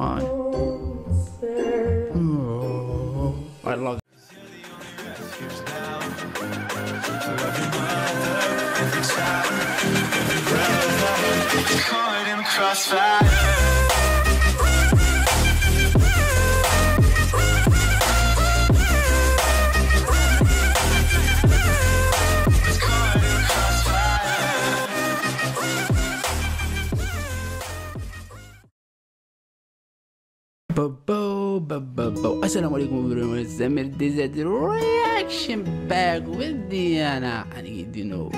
my. Oh, I love it. Caught in the crossfire. Assalamu alaikum everyone, Samir. This is the reaction back with Diana. And you know, I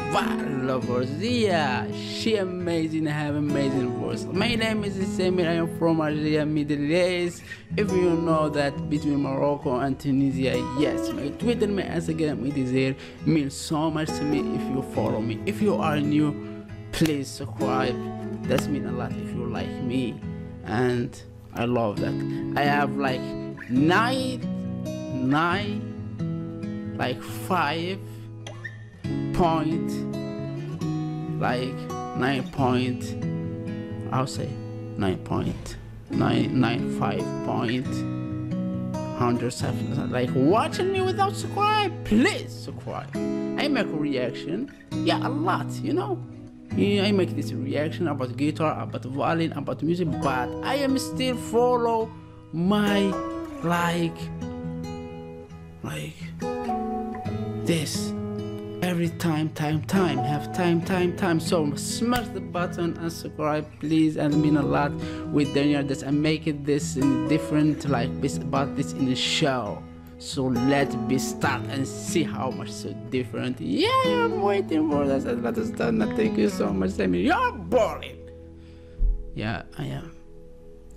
love her. Yeah, she amazing, have amazing voice. My name is Samir, I am from Algeria, Middle East. If you know that between Morocco and Tunisia, yes, my Twitter, my Instagram, it is here. Means so much to me if you follow me. If you are new, please subscribe. That means a lot if you like me. And I love that. I have like nine point 95 hundred seconds like watching me without subscribe. Please subscribe. I make a reaction, yeah, a lot, you know. Yeah, I make this reaction about guitar, about violin, about music, but I am still follow my like this every time have time. So smash the button and subscribe, please. And mean a lot with Diana that I make it this in different like this about this in the show. So let's be start and see how much so different. Yeah, I'm waiting for this. Let us start. Thank you so much, Samir. You're boring. Yeah, I am.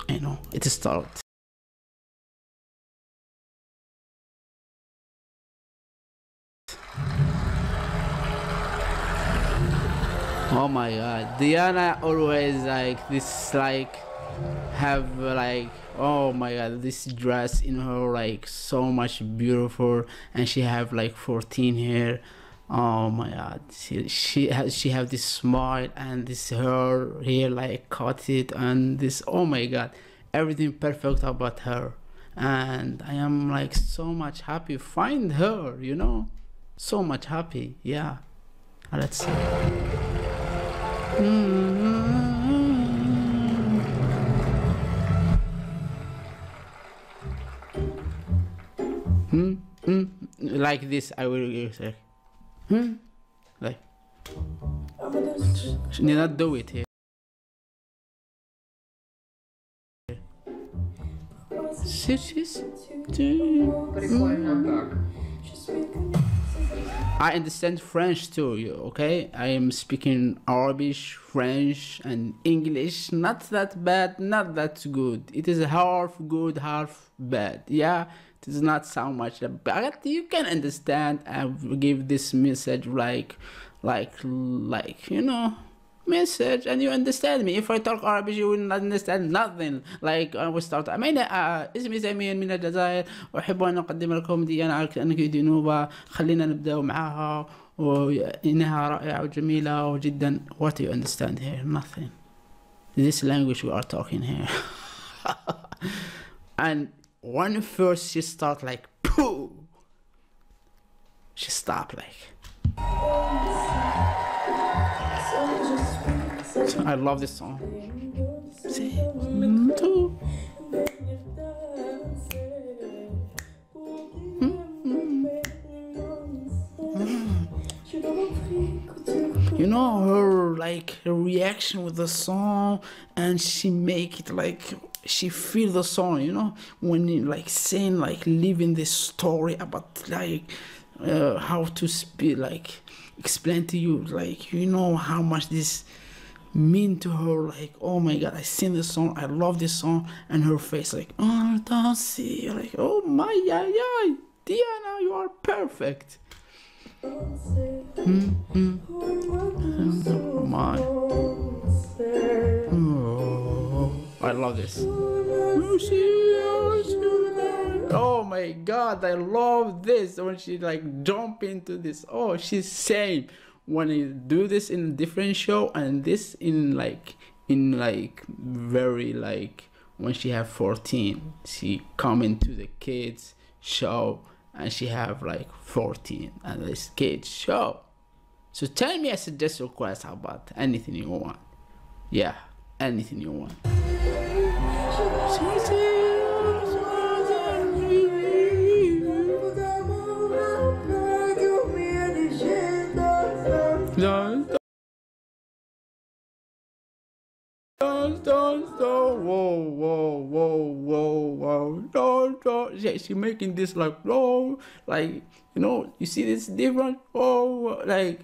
I know it starts. Oh my God, Diana always like this, like have like, oh my God, this dress in her like so much beautiful, and she have like 14 hair. Oh my God, she have this smile and this hair here like cut it and this, oh my God, everything perfect about her, and I am like so much happy find her, you know, so much happy. Yeah, let's see. Like this, I will say. Like. She did not do it here. I understand French too, okay? I am speaking Arabic, French, and English. Not that bad, not that good. It is half good, half bad. Yeah, it is not so much bad. You can understand and give this message like, you know, message, and you understand me. If I talk Arabic, you will not understand nothing. Like I will start. I mean, اسمي سمير من الجزائر وأحب أن أقدم لكم ديانا أنك دينوبة. خلينا نبدأ معها وإنها رائعة وجميلة وجدا. What do you understand here? Nothing. This language we are talking here. And when first she start like poo, she stopped like. I love this song. You know her like reaction with the song, and she make it like she feel the song, you know, when you like saying like living this story about like how to speak, like explain to you, like, you know how much this mean to her. Like, oh my God, I sing this song, I love this song. And her face like, oh, don't see, like, oh my, yeah, Diana, you are perfect. Oh my, oh, I love this. Oh my God, I love this when she like jump into this. Oh, she's same when you do this in a different show, and this in like very like when she have 14, she come into the kids show and she have like 14 and this kids show. So tell me, I suggest request about anything you want. Yeah, anything you want. Yeah, she making this like, oh, like, you know, you see this different, oh, like,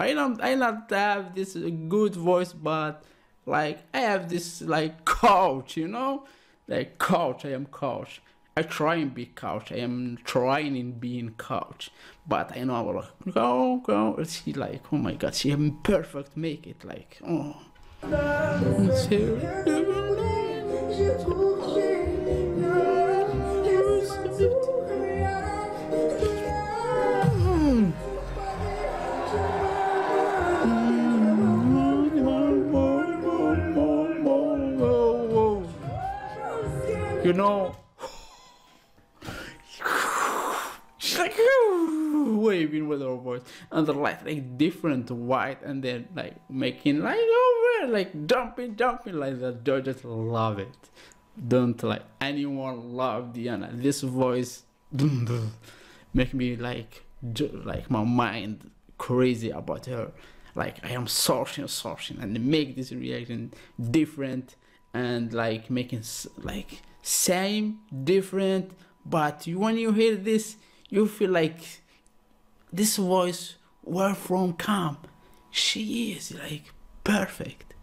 I not have this good voice, but like I have this like coach, you know, like coach. I am coach. I try and be coach. I am trying in being coach, but I know I was like, go. She like, oh my God, she am perfect. Make it like, oh. You know, she's like waving with her voice, and the light like different white, and then like making like over, like jumping like that. I just love it. Don't like anyone love Diana. This voice make me like my mind crazy about her. Like I am searching, and make this reaction different and like making like. Same, different, but when you hear this, you feel like this voice, where from come, she is like perfect.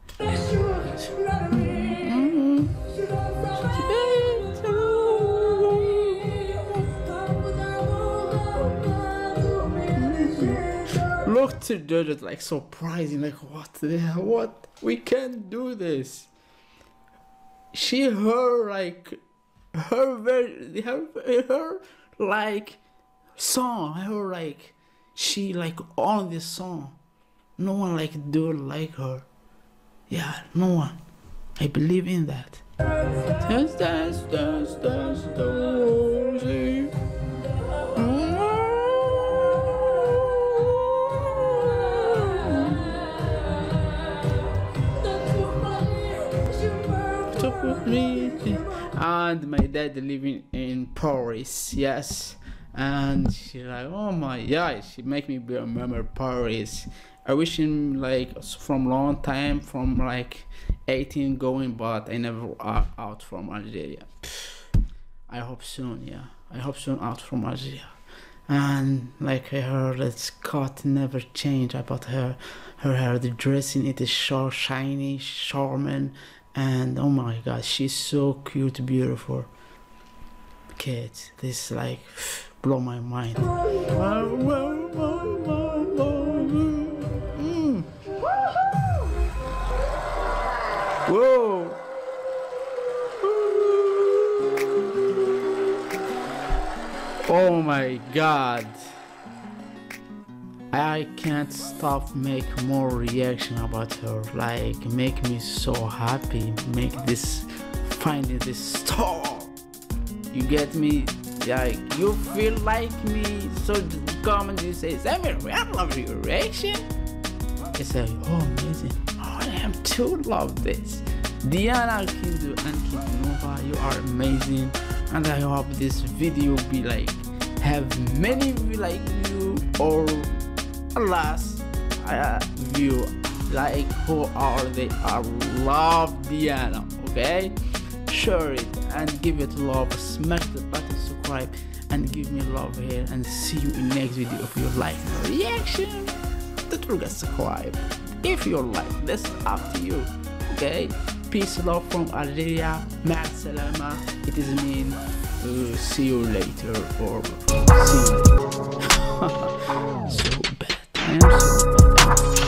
Look to judges like surprising, like what the hell, what, we can't do this. She her like song, her like she like on this song. No one like do like her. Yeah, no one. I believe in that. And my dad living in Paris, yes, and she like, oh my God, she make me remember Paris. I wish him like from long time, from like 18 going, but I never out from Algeria. I hope soon, yeah, I hope soon out from Algeria. And like I heard that Scott never changed about her, her hair, the dressing, it is so shiny, charming. And oh my God, she's so cute, beautiful. Kids, this like blow my mind. Whoa. Oh my God. I can't stop make more reaction about her, like make me so happy, make this finding this star, you get me, like you feel like me. So comment, you say Samir, I love your reaction. I say, oh amazing, oh, I am too love this Diana Kindu and Kindu, you are amazing, and I hope this video be like have many like you or last view like who are they are love Diana. Okay, share it and give it love, smash the button, subscribe and give me love here, and see you in next video. If you like the reaction, don't forget subscribe if you like, that's up to you. Okay, peace, love from Algeria, ma salama, it is mean see you later or see you. So bad. I am so bad.